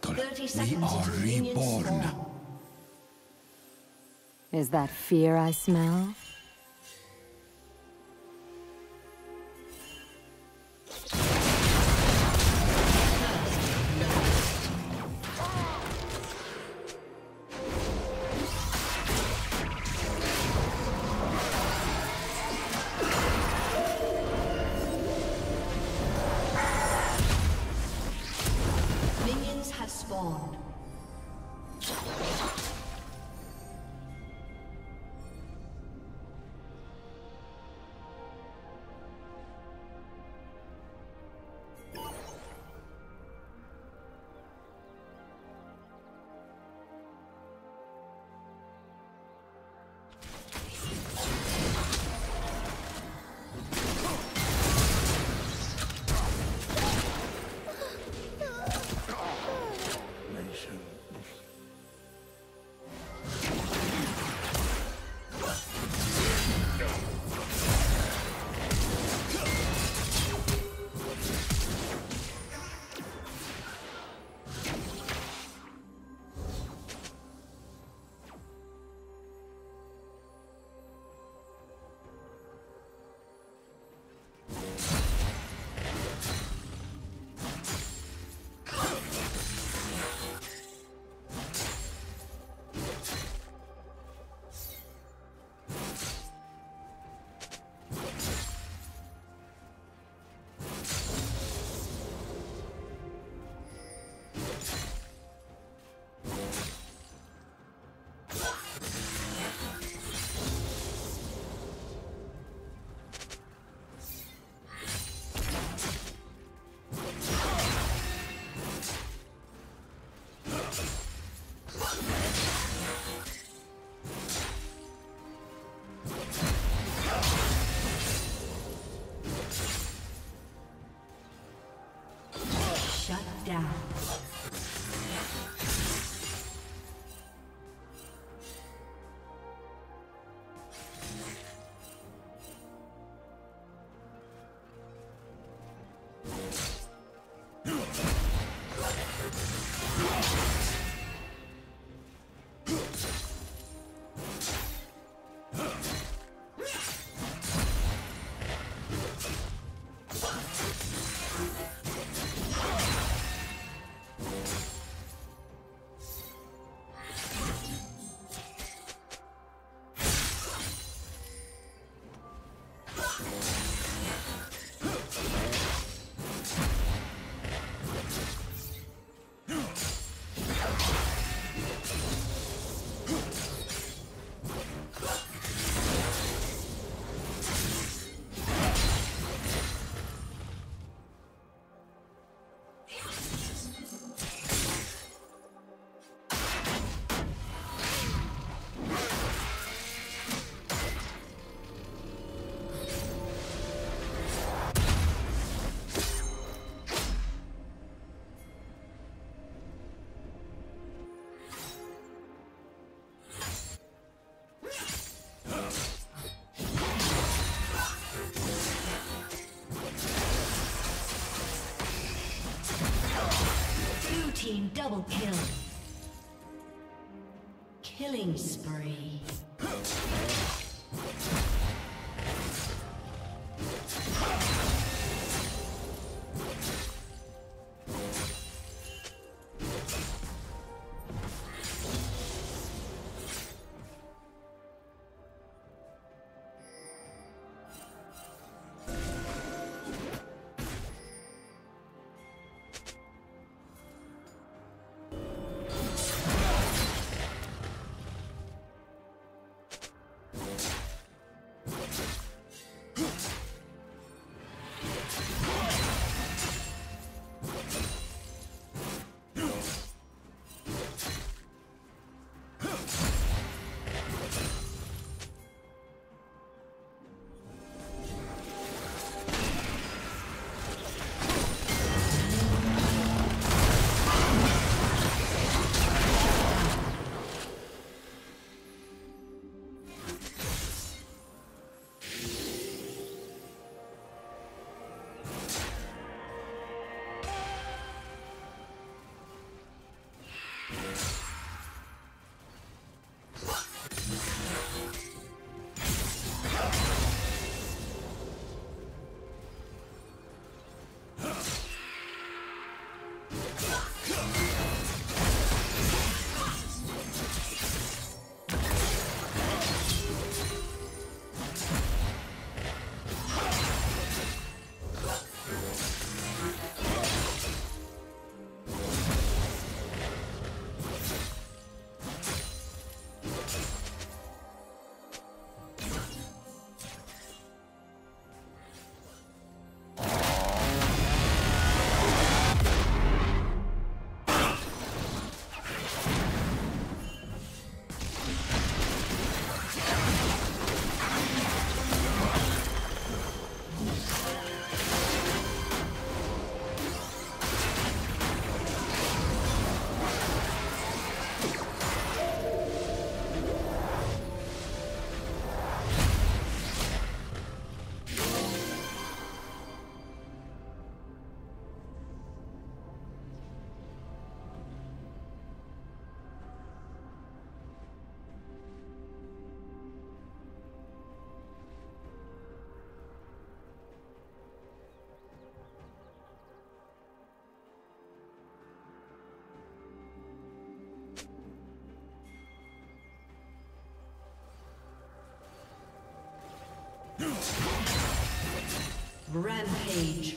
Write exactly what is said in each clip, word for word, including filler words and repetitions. battle, we are reborn. Is that fear I smell? Double kill. Killing spree. Rampage.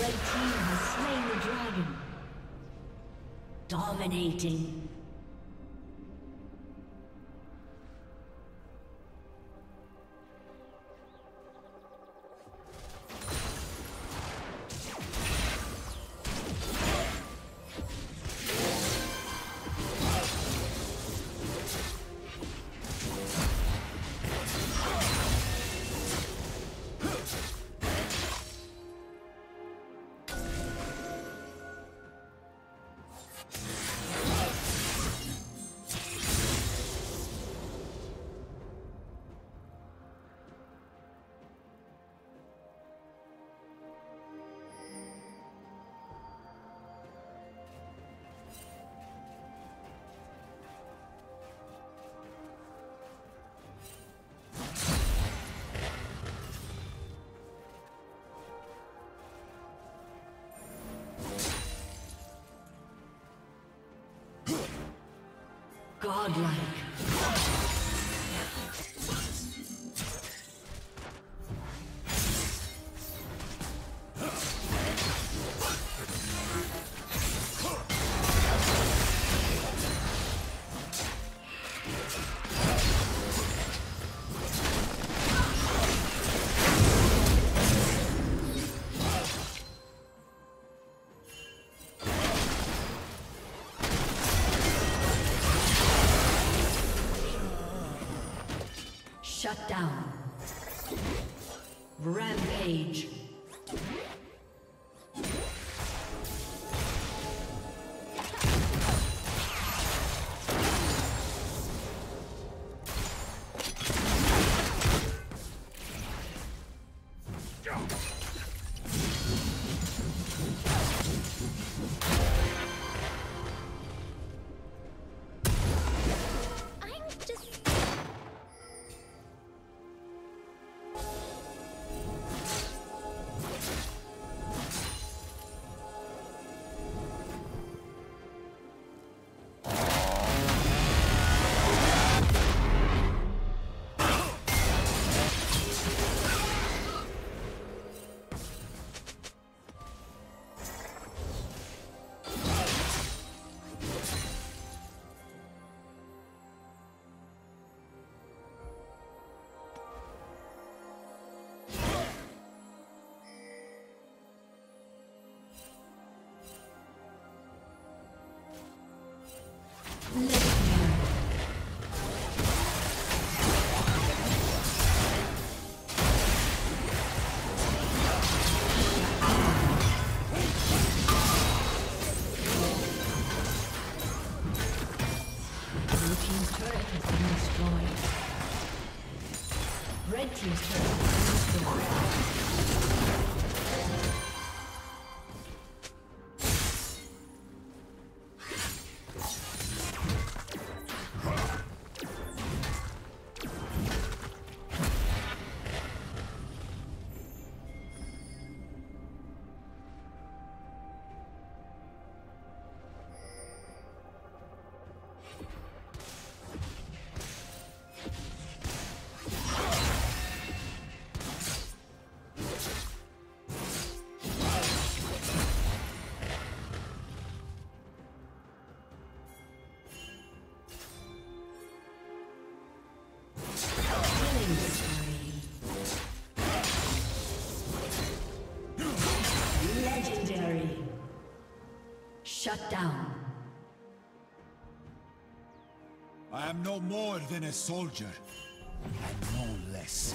Red team has slain the dragon. Dominating. Godlike. Shut down. Rampage. Shut down. I am no more than a soldier, and no less.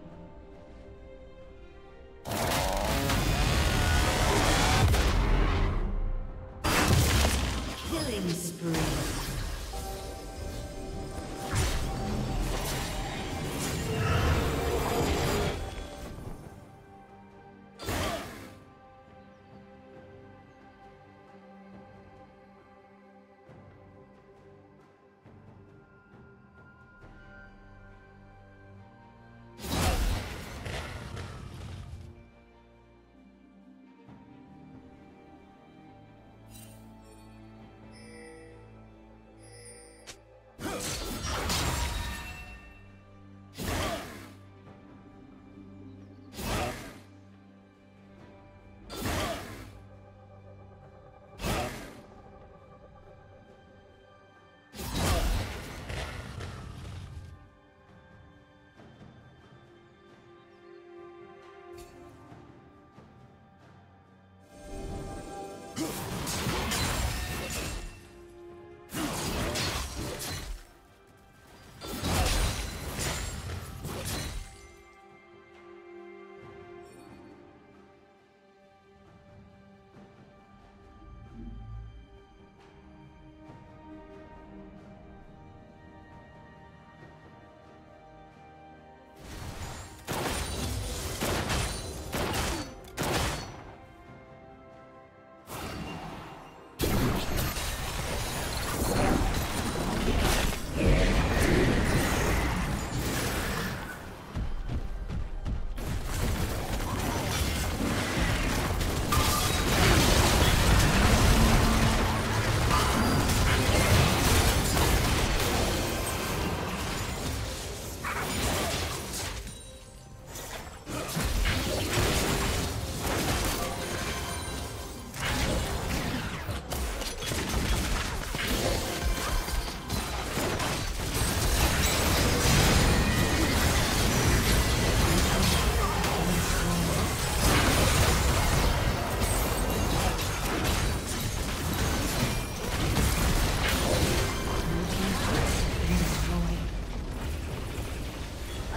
Killing spree.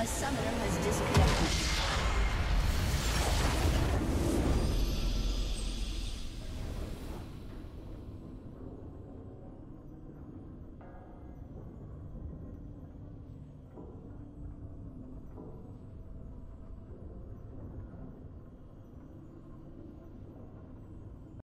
A summoner has disconnected.